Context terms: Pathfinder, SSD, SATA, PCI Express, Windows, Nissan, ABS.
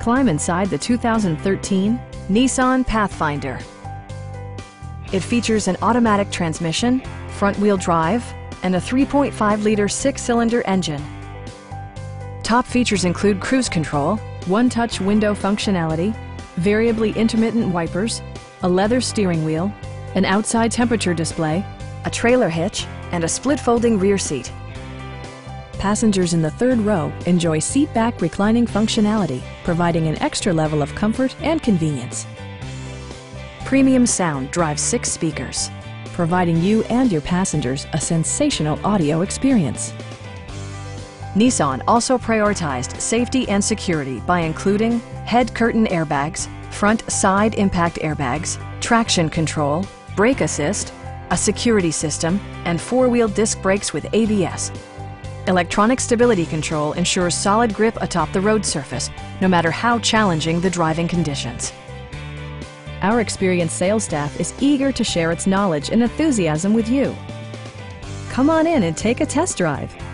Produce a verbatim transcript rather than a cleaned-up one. Climb inside the two thousand thirteen Nissan Pathfinder. It features an automatic transmission, front-wheel drive, and a three point five liter six-cylinder engine. Top features include cruise control, one-touch window functionality, variably intermittent wipers, a leather steering wheel, an outside temperature display, a trailer hitch, and a split-folding rear seat. Passengers in the third row enjoy seat-back reclining functionality, providing an extra level of comfort and convenience. Premium sound drives six speakers, providing you and your passengers a sensational audio experience. Nissan also prioritized safety and security by including head curtain airbags, front side impact airbags, traction control, brake assist, a security system, and four-wheel disc brakes with A B S. Electronic stability control ensures solid grip atop the road surface, no matter how challenging the driving conditions. Our experienced sales staff is eager to share its knowledge and enthusiasm with you. Come on in and take a test drive.